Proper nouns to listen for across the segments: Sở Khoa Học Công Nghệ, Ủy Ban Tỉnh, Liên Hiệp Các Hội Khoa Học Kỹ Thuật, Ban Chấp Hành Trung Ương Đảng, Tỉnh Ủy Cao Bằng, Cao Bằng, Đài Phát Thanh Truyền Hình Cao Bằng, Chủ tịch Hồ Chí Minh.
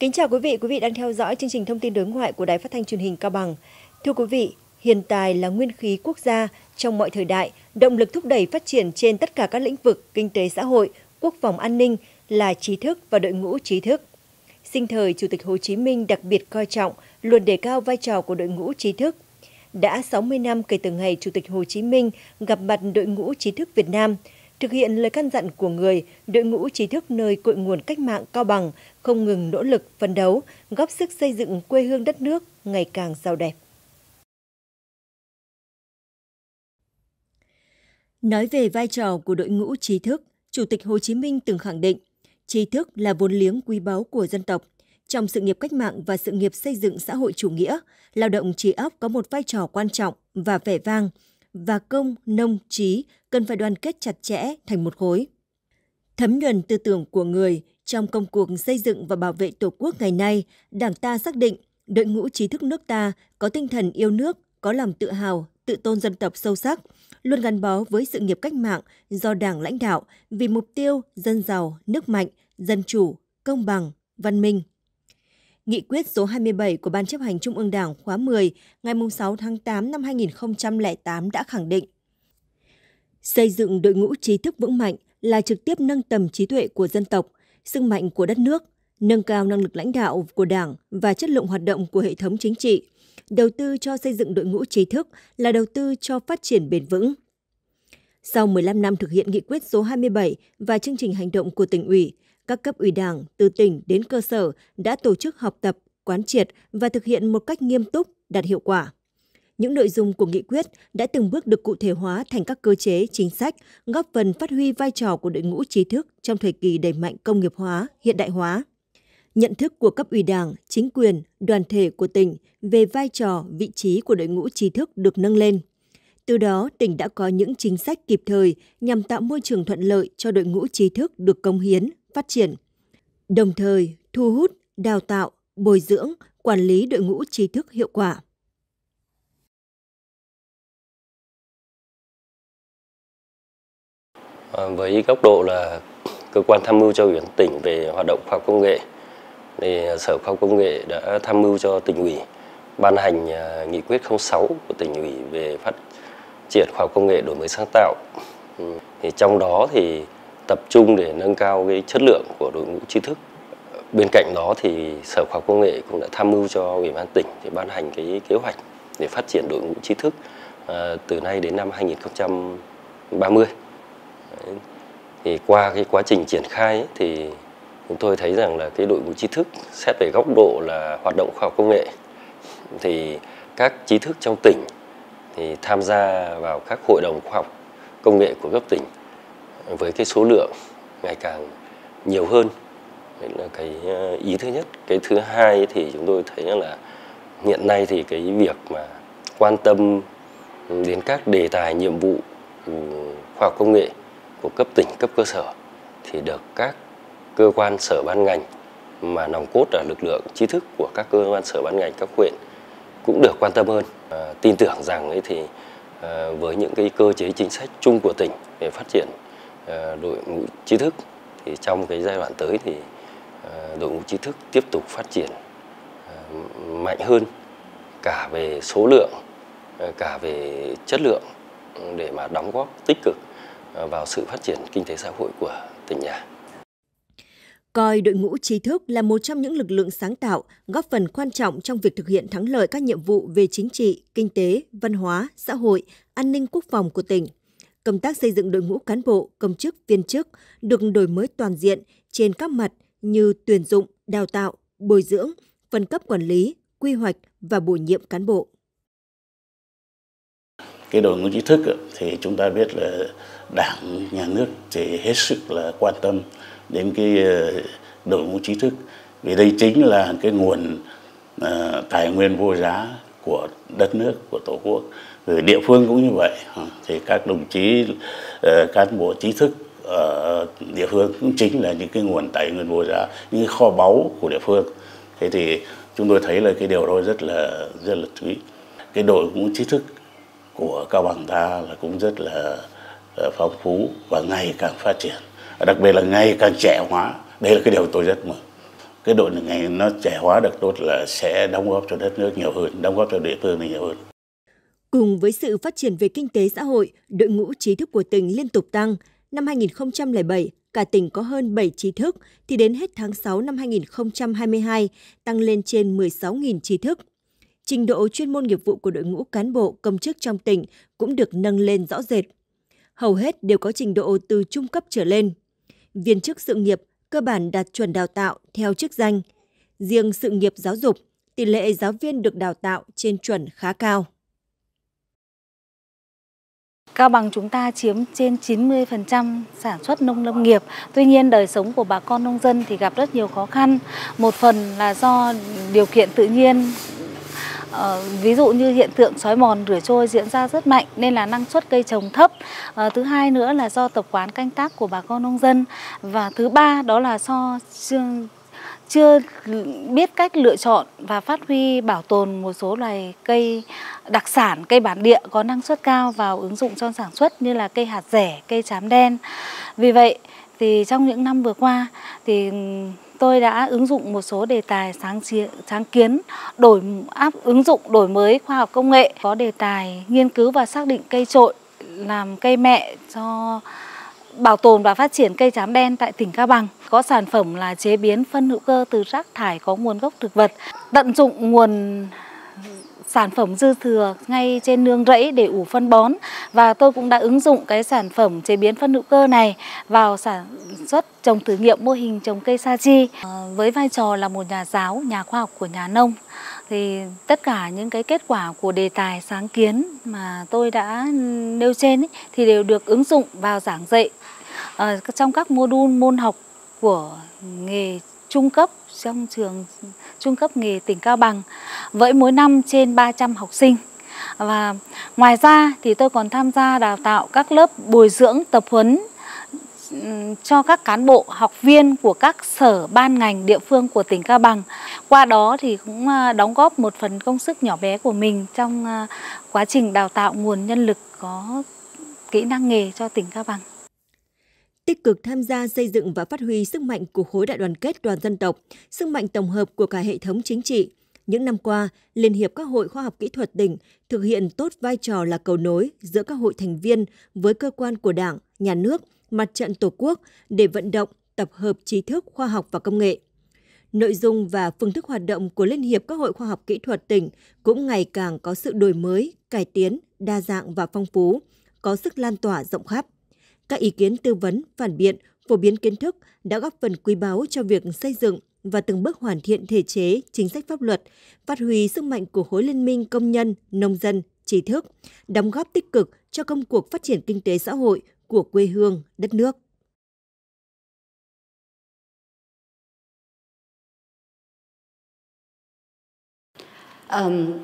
Kính chào quý vị đang theo dõi chương trình thông tin đối ngoại của Đài Phát Thanh Truyền hình Cao Bằng. Thưa quý vị, hiền tài là nguyên khí quốc gia trong mọi thời đại, động lực thúc đẩy phát triển trên tất cả các lĩnh vực kinh tế xã hội, quốc phòng an ninh là trí thức và đội ngũ trí thức. Sinh thời, Chủ tịch Hồ Chí Minh đặc biệt coi trọng, luôn đề cao vai trò của đội ngũ trí thức. Đã 60 năm kể từ ngày Chủ tịch Hồ Chí Minh gặp mặt đội ngũ trí thức Việt Nam, thực hiện lời căn dặn của người, đội ngũ trí thức nơi cội nguồn cách mạng Cao Bằng không ngừng nỗ lực, phấn đấu, góp sức xây dựng quê hương đất nước ngày càng giàu đẹp. Nói về vai trò của đội ngũ trí thức, Chủ tịch Hồ Chí Minh từng khẳng định, trí thức là vốn liếng quý báu của dân tộc. Trong sự nghiệp cách mạng và sự nghiệp xây dựng xã hội chủ nghĩa, lao động trí óc có một vai trò quan trọng và vẻ vang, và công, nông, trí cần phải đoàn kết chặt chẽ thành một khối. Thấm nhuần tư tưởng của người trong công cuộc xây dựng và bảo vệ Tổ quốc ngày nay, Đảng ta xác định đội ngũ trí thức nước ta có tinh thần yêu nước, có lòng tự hào, tự tôn dân tộc sâu sắc, luôn gắn bó với sự nghiệp cách mạng do Đảng lãnh đạo vì mục tiêu dân giàu, nước mạnh, dân chủ, công bằng, văn minh. Nghị quyết số 27 của Ban Chấp hành Trung ương Đảng khóa 10 ngày 6 tháng 8 năm 2008 đã khẳng định xây dựng đội ngũ trí thức vững mạnh là trực tiếp nâng tầm trí tuệ của dân tộc, sức mạnh của đất nước, nâng cao năng lực lãnh đạo của Đảng và chất lượng hoạt động của hệ thống chính trị. Đầu tư cho xây dựng đội ngũ trí thức là đầu tư cho phát triển bền vững. Sau 15 năm thực hiện nghị quyết số 27 và chương trình hành động của Tỉnh ủy, các cấp ủy Đảng từ tỉnh đến cơ sở đã tổ chức học tập, quán triệt và thực hiện một cách nghiêm túc, đạt hiệu quả. Những nội dung của nghị quyết đã từng bước được cụ thể hóa thành các cơ chế, chính sách, góp phần phát huy vai trò của đội ngũ trí thức trong thời kỳ đẩy mạnh công nghiệp hóa, hiện đại hóa. Nhận thức của cấp ủy Đảng, chính quyền, đoàn thể của tỉnh về vai trò, vị trí của đội ngũ trí thức được nâng lên. Từ đó, tỉnh đã có những chính sách kịp thời nhằm tạo môi trường thuận lợi cho đội ngũ trí thức được cống hiến, phát triển. Đồng thời, thu hút, đào tạo, bồi dưỡng, quản lý đội ngũ trí thức hiệu quả. Với góc độ là cơ quan tham mưu cho Ủy ban Tỉnh về hoạt động khoa học công nghệ, thì Sở Khoa học Công nghệ đã tham mưu cho Tỉnh ủy ban hành nghị quyết 06 của Tỉnh ủy về phát triển khoa học công nghệ đổi mới sáng tạo. Thì trong đó thì tập trung để nâng cao cái chất lượng của đội ngũ trí thức. Bên cạnh đó thì Sở Khoa học Công nghệ cũng đã tham mưu cho Ủy ban Tỉnh để ban hành cái kế hoạch để phát triển đội ngũ trí thức từ nay đến năm 2030. Đấy. Thì qua cái quá trình triển khai ấy, thì chúng tôi thấy rằng là cái đội ngũ trí thức xét về góc độ là hoạt động khoa học công nghệ thì các trí thức trong tỉnh thì tham gia vào các hội đồng khoa học công nghệ của cấp tỉnh với cái số lượng ngày càng nhiều hơn. Đấy là cái ý thứ nhất. Cái thứ hai thì chúng tôi thấy là hiện nay thì cái việc mà quan tâm đến các đề tài nhiệm vụ khoa học công nghệ của cấp tỉnh, cấp cơ sở thì được các cơ quan sở ban ngành, mà nòng cốt là lực lượng trí thức của các cơ quan sở ban ngành các huyện cũng được quan tâm hơn. Tin tưởng rằng ấy thì với những cái cơ chế chính sách chung của tỉnh để phát triển đội ngũ trí thức thì trong cái giai đoạn tới thì đội ngũ trí thức tiếp tục phát triển mạnh hơn cả về số lượng, cả về chất lượng để mà đóng góp tích cực vào sự phát triển kinh tế xã hội của tỉnh nhà. Coi đội ngũ trí thức là một trong những lực lượng sáng tạo, góp phần quan trọng trong việc thực hiện thắng lợi các nhiệm vụ về chính trị, kinh tế, văn hóa, xã hội, an ninh quốc phòng của tỉnh. Công tác xây dựng đội ngũ cán bộ, công chức, viên chức được đổi mới toàn diện trên các mặt như tuyển dụng, đào tạo, bồi dưỡng, phân cấp quản lý, quy hoạch và bổ nhiệm cán bộ. Cái đội ngũ trí thức thì chúng ta biết là Đảng, nhà nước thì hết sức là quan tâm đến cái đội ngũ trí thức, vì đây chính là cái nguồn tài nguyên vô giá của đất nước, của Tổ quốc. Ở địa phương cũng như vậy, thì các đồng chí cán bộ trí thức ở địa phương cũng chính là những cái nguồn tài nguyên vô giá, những kho báu của địa phương. Thế thì chúng tôi thấy là cái điều đó rất là quý. Cái đội ngũ trí thức của Cao Bằng ta là cũng rất là phong phú và ngày càng phát triển, đặc biệt là ngày càng trẻ hóa. Đây là cái điều tôi rất mừng. cái đội này nó trẻ hóa được tốt là sẽ đóng góp cho đất nước nhiều hơn, đóng góp cho địa phương này nhiều hơn. Cùng với sự phát triển về kinh tế xã hội, đội ngũ trí thức của tỉnh liên tục tăng. Năm 2007, cả tỉnh có hơn 7 trí thức, thì đến hết tháng 6 năm 2022, tăng lên trên 16.000 trí thức. Trình độ chuyên môn nghiệp vụ của đội ngũ cán bộ công chức trong tỉnh cũng được nâng lên rõ rệt. Hầu hết đều có trình độ từ trung cấp trở lên. Viên chức sự nghiệp cơ bản đạt chuẩn đào tạo theo chức danh. Riêng sự nghiệp giáo dục, tỷ lệ giáo viên được đào tạo trên chuẩn khá cao. Cao Bằng chúng ta chiếm trên 90% sản xuất nông lâm nghiệp. Tuy nhiên đời sống của bà con nông dân thì gặp rất nhiều khó khăn. Một phần là do điều kiện tự nhiên, ví dụ như hiện tượng xói mòn rửa trôi diễn ra rất mạnh nên là năng suất cây trồng thấp. Thứ hai nữa là do tập quán canh tác của bà con nông dân. Và thứ ba đó là do chưa biết cách lựa chọn và phát huy bảo tồn một số loài cây đặc sản, cây bản địa có năng suất cao vào ứng dụng trong sản xuất như là cây hạt rẻ, cây trám đen. Vì vậy thì trong những năm vừa qua thì tôi đã ứng dụng một số đề tài sáng kiến, ứng dụng đổi mới khoa học công nghệ, có đề tài nghiên cứu và xác định cây trội làm cây mẹ cho bảo tồn và phát triển cây trám đen tại tỉnh Cao Bằng. Có sản phẩm là chế biến phân hữu cơ từ rác thải có nguồn gốc thực vật, tận dụng nguồn sản phẩm dư thừa ngay trên nương rẫy để ủ phân bón. Và tôi cũng đã ứng dụng cái sản phẩm chế biến phân hữu cơ này vào sản xuất trồng thử nghiệm mô hình trồng cây sa chi. Với vai trò là một nhà giáo, nhà khoa học của nhà nông, thì tất cả những cái kết quả của đề tài sáng kiến mà tôi đã nêu trên ấy, thì đều được ứng dụng vào giảng dạy trong các môn học của nghề trung cấp trong trường trung cấp nghề tỉnh Cao Bằng với mỗi năm trên 300 học sinh. Và ngoài ra thì tôi còn tham gia đào tạo các lớp bồi dưỡng tập huấn cho các cán bộ học viên của các sở ban ngành địa phương của tỉnh Cao Bằng. Qua đó thì cũng đóng góp một phần công sức nhỏ bé của mình trong quá trình đào tạo nguồn nhân lực có kỹ năng nghề cho tỉnh Cao Bằng. Tích cực tham gia xây dựng và phát huy sức mạnh của khối đại đoàn kết toàn dân tộc, sức mạnh tổng hợp của cả hệ thống chính trị. Những năm qua, Liên hiệp các hội khoa học kỹ thuật tỉnh thực hiện tốt vai trò là cầu nối giữa các hội thành viên với cơ quan của Đảng, Nhà nước, Mặt trận Tổ quốc để vận động, tập hợp trí thức khoa học và công nghệ. Nội dung và phương thức hoạt động của Liên hiệp các hội khoa học kỹ thuật tỉnh cũng ngày càng có sự đổi mới, cải tiến, đa dạng và phong phú, có sức lan tỏa rộng khắp. Các ý kiến tư vấn, phản biện, phổ biến kiến thức đã góp phần quý báu cho việc xây dựng và từng bước hoàn thiện thể chế, chính sách pháp luật, phát huy sức mạnh của khối liên minh công nhân, nông dân, trí thức, đóng góp tích cực cho công cuộc phát triển kinh tế xã hội của quê hương, đất nước.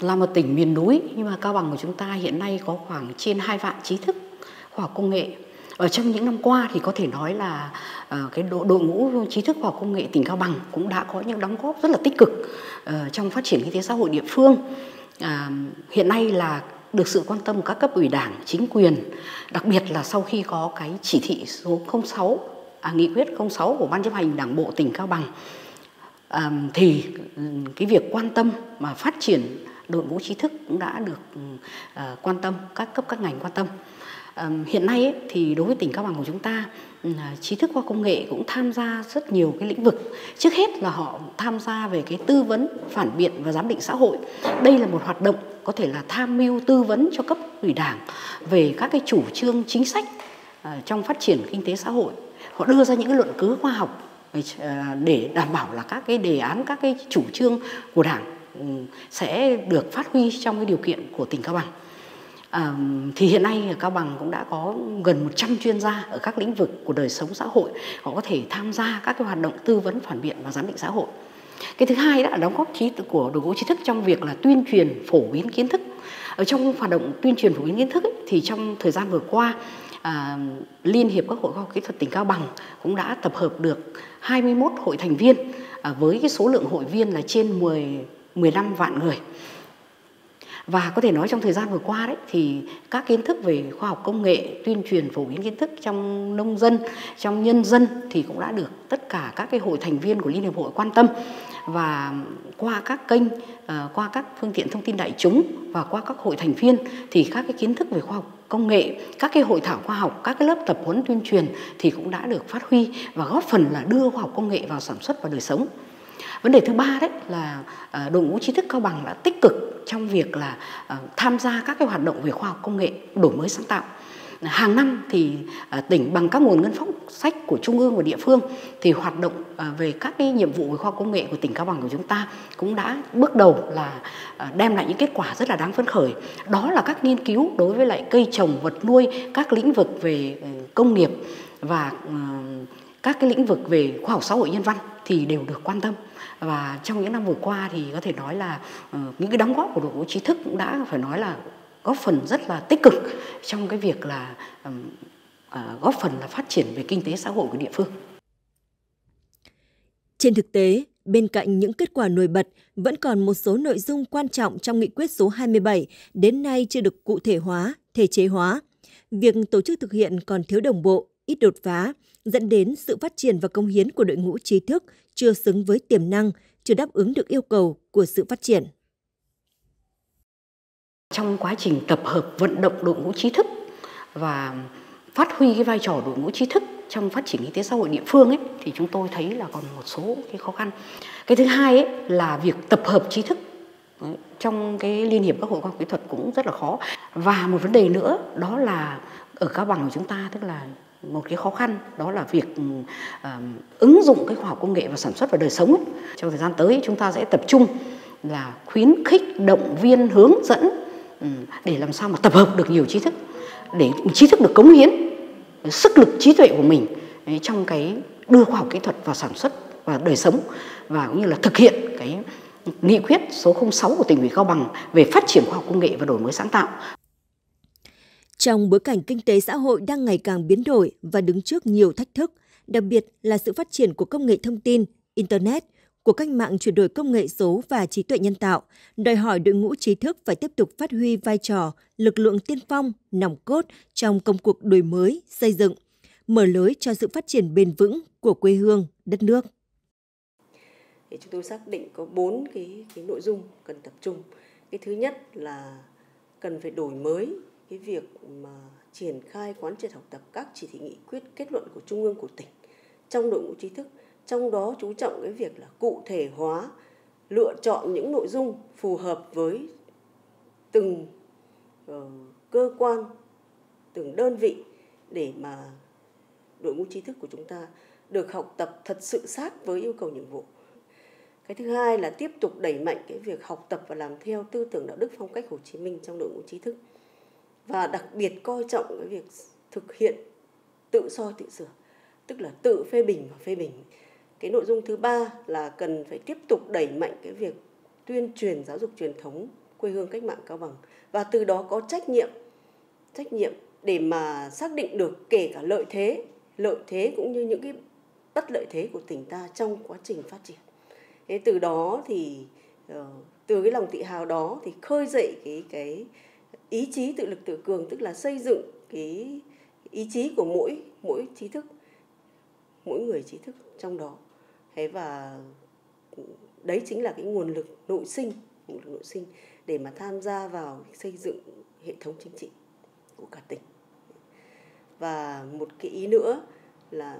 Là một tỉnh miền núi, nhưng mà Cao Bằng của chúng ta hiện nay có khoảng trên 2 vạn trí thức khoa học công nghệ. Ở trong những năm qua thì có thể nói là cái đội ngũ trí thức khoa học công nghệ tỉnh Cao Bằng cũng đã có những đóng góp rất là tích cực trong phát triển kinh tế xã hội địa phương. Hiện nay là được sự quan tâm của các cấp ủy Đảng, chính quyền, đặc biệt là sau khi có cái chỉ thị số 06, nghị quyết 06 của Ban Chấp hành Đảng bộ tỉnh Cao Bằng, thì cái việc quan tâm mà phát triển đội ngũ trí thức cũng đã được quan tâm, các cấp các ngành quan tâm. Hiện nay ấy, thì đối với tỉnh Cao Bằng của chúng ta, trí thức khoa công nghệ cũng tham gia rất nhiều cái lĩnh vực. Trước hết là họ tham gia về cái tư vấn, phản biện và giám định xã hội. Đây là một hoạt động có thể là tham mưu tư vấn cho cấp ủy Đảng về các cái chủ trương chính sách trong phát triển kinh tế xã hội. Họ đưa ra những cái luận cứ khoa học để đảm bảo là các cái đề án, các cái chủ trương của Đảng sẽ được phát huy trong cái điều kiện của tỉnh Cao Bằng. Thì hiện nay ở Cao Bằng cũng đã có gần 100 chuyên gia ở các lĩnh vực của đời sống xã hội, họ có thể tham gia các cái hoạt động tư vấn, phản biện và giám định xã hội. Cái thứ hai là đóng góp của đội ngũ trí thức trong việc là tuyên truyền phổ biến kiến thức. Ở trong hoạt động tuyên truyền phổ biến kiến thức ấy, thì trong thời gian vừa qua, Liên hiệp các hội khoa học kỹ thuật tỉnh Cao Bằng cũng đã tập hợp được 21 hội thành viên với cái số lượng hội viên là trên 15 vạn người. Và có thể nói trong thời gian vừa qua đấy thì các kiến thức về khoa học công nghệ, tuyên truyền phổ biến kiến thức trong nông dân, trong nhân dân thì cũng đã được tất cả các cái hội thành viên của Liên Hiệp Hội quan tâm, và qua các kênh, qua các phương tiện thông tin đại chúng và qua các hội thành viên thì các cái kiến thức về khoa học công nghệ, các cái hội thảo khoa học, các cái lớp tập huấn tuyên truyền thì cũng đã được phát huy và góp phần là đưa khoa học công nghệ vào sản xuất và đời sống. Vấn đề thứ ba đấy là đội ngũ trí thức Cao Bằng đã tích cực trong việc là tham gia các cái hoạt động về khoa học công nghệ, đổi mới sáng tạo. Hàng năm thì tỉnh bằng các nguồn ngân sách của trung ương và địa phương thì hoạt động về các cái nhiệm vụ về khoa học công nghệ của tỉnh Cao Bằng của chúng ta cũng đã bước đầu là đem lại những kết quả rất là đáng phấn khởi. Đó là các nghiên cứu đối với lại cây trồng, vật nuôi, các lĩnh vực về công nghiệp và các cái lĩnh vực về khoa học xã hội nhân văn thì đều được quan tâm. Và trong những năm vừa qua thì có thể nói là những cái đóng góp của đội ngũ trí thức cũng đã phải nói là góp phần rất là tích cực trong cái việc là góp phần là phát triển về kinh tế xã hội của địa phương. Trên thực tế, bên cạnh những kết quả nổi bật, vẫn còn một số nội dung quan trọng trong nghị quyết số 27 đến nay chưa được cụ thể hóa, thể chế hóa. Việc tổ chức thực hiện còn thiếu đồng bộ, ít đột phá, dẫn đến sự phát triển và công hiến của đội ngũ trí thức chưa xứng với tiềm năng, chưa đáp ứng được yêu cầu của sự phát triển. Trong quá trình tập hợp vận động đội ngũ trí thức và phát huy cái vai trò đội ngũ trí thức trong phát triển kinh tế xã hội địa phương ấy, thì chúng tôi thấy là còn một số cái khó khăn. Cái thứ hai ấy, là việc tập hợp trí thức trong cái Liên hiệp các hội khoa học kỹ thuật cũng rất là khó. Và một vấn đề nữa đó là ở Cao Bằng của chúng ta, tức là một cái khó khăn đó là việc ứng dụng cái khoa học công nghệ vào sản xuất và đời sống ấy. Trong thời gian tới chúng ta sẽ tập trung là khuyến khích, động viên, hướng dẫn để làm sao mà tập hợp được nhiều trí thức, để trí thức được cống hiến sức lực trí tuệ của mình trong cái đưa khoa học kỹ thuật vào sản xuất và đời sống, và cũng như là thực hiện cái nghị quyết số 06 của Tỉnh ủy Cao Bằng về phát triển khoa học công nghệ và đổi mới sáng tạo. Trong bối cảnh kinh tế xã hội đang ngày càng biến đổi và đứng trước nhiều thách thức, đặc biệt là sự phát triển của công nghệ thông tin, Internet, của cách mạng chuyển đổi công nghệ số và trí tuệ nhân tạo, đòi hỏi đội ngũ trí thức phải tiếp tục phát huy vai trò lực lượng tiên phong, nòng cốt trong công cuộc đổi mới, xây dựng, mở lối cho sự phát triển bền vững của quê hương, đất nước. Chúng tôi xác định có 4 cái nội dung cần tập trung. Cái thứ nhất là cần phải đổi mới cái việc mà triển khai quán triệt học tập các chỉ thị, nghị quyết, kết luận của trung ương, của tỉnh trong đội ngũ trí thức. Trong đó chú trọng cái việc là cụ thể hóa, lựa chọn những nội dung phù hợp với từng cơ quan, từng đơn vị để mà đội ngũ trí thức của chúng ta được học tập thật sự sát với yêu cầu nhiệm vụ. Cái thứ hai là tiếp tục đẩy mạnh cái việc học tập và làm theo tư tưởng đạo đức phong cách Hồ Chí Minh trong đội ngũ trí thức. Và đặc biệt coi trọng cái việc thực hiện tự soi tự sửa, tức là tự phê bình và phê bình. Cái nội dung thứ ba là cần phải tiếp tục đẩy mạnh cái việc tuyên truyền giáo dục truyền thống quê hương cách mạng Cao Bằng, và từ đó có trách nhiệm để mà xác định được kể cả lợi thế cũng như những cái bất lợi thế của tỉnh ta trong quá trình phát triển. Thế từ đó thì từ cái lòng tự hào đó thì khơi dậy cái ý chí tự lực tự cường, tức là xây dựng cái ý chí của mỗi trí thức, mỗi người trí thức trong đó. Thế và đấy chính là cái nguồn lực nội sinh để mà tham gia vào xây dựng hệ thống chính trị của cả tỉnh. Và một cái ý nữa là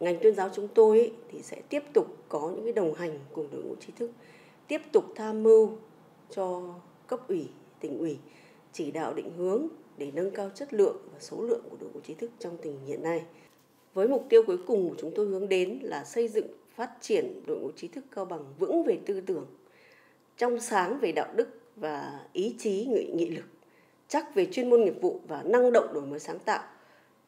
ngành tuyên giáo chúng tôi ấy, thì sẽ tiếp tục có những cái đồng hành cùng đội ngũ trí thức, tiếp tục tham mưu cho cấp ủy, tỉnh ủy chỉ đạo định hướng để nâng cao chất lượng và số lượng của đội ngũ trí thức trong tình hiện nay. Với mục tiêu cuối cùng của chúng tôi hướng đến là xây dựng, phát triển đội ngũ trí thức Cao Bằng vững về tư tưởng, trong sáng về đạo đức và ý chí nghị lực, chắc về chuyên môn nghiệp vụ và năng động đổi mới sáng tạo,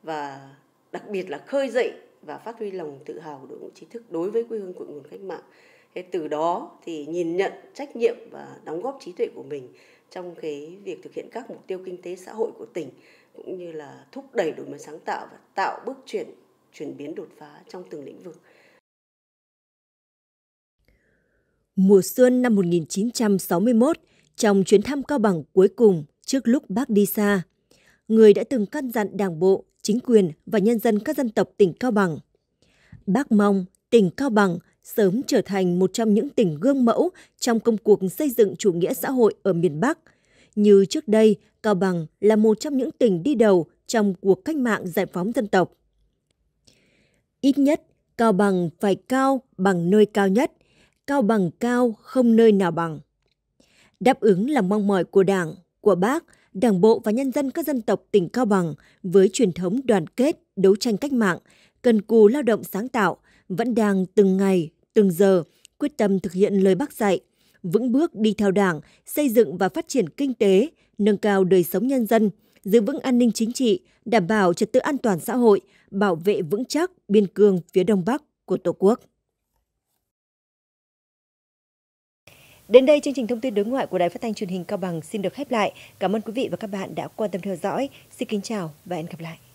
và đặc biệt là khơi dậy và phát huy lòng tự hào của đội ngũ trí thức đối với quê hương cội nguồn cách mạng. Thế từ đó thì nhìn nhận trách nhiệm và đóng góp trí tuệ của mình trong cái việc thực hiện các mục tiêu kinh tế xã hội của tỉnh, cũng như là thúc đẩy đổi mới sáng tạo và tạo bước chuyển biến đột phá trong từng lĩnh vực. Mùa xuân năm 1961, trong chuyến thăm Cao Bằng cuối cùng trước lúc bác đi xa, người đã từng căn dặn Đảng bộ, chính quyền và nhân dân các dân tộc tỉnh Cao Bằng. Bác mong tỉnh Cao Bằng sớm trở thành một trong những tỉnh gương mẫu trong công cuộc xây dựng chủ nghĩa xã hội ở miền Bắc. Như trước đây, Cao Bằng là một trong những tỉnh đi đầu trong cuộc cách mạng giải phóng dân tộc. Ít nhất, Cao Bằng phải cao bằng nơi cao nhất, Cao Bằng cao không nơi nào bằng. Đáp ứng là mong mỏi của Đảng, của Bác, Đảng bộ và nhân dân các dân tộc tỉnh Cao Bằng với truyền thống đoàn kết, đấu tranh cách mạng, cần cù lao động sáng tạo, vẫn đang từng ngày, từng giờ quyết tâm thực hiện lời Bác dạy, vững bước đi theo Đảng, xây dựng và phát triển kinh tế, nâng cao đời sống nhân dân, giữ vững an ninh chính trị, đảm bảo trật tự an toàn xã hội, bảo vệ vững chắc biên cương phía Đông Bắc của Tổ quốc. Đến đây, chương trình thông tin đối ngoại của Đài Phát thanh Truyền hình Cao Bằng xin được khép lại. Cảm ơn quý vị và các bạn đã quan tâm theo dõi. Xin kính chào và hẹn gặp lại.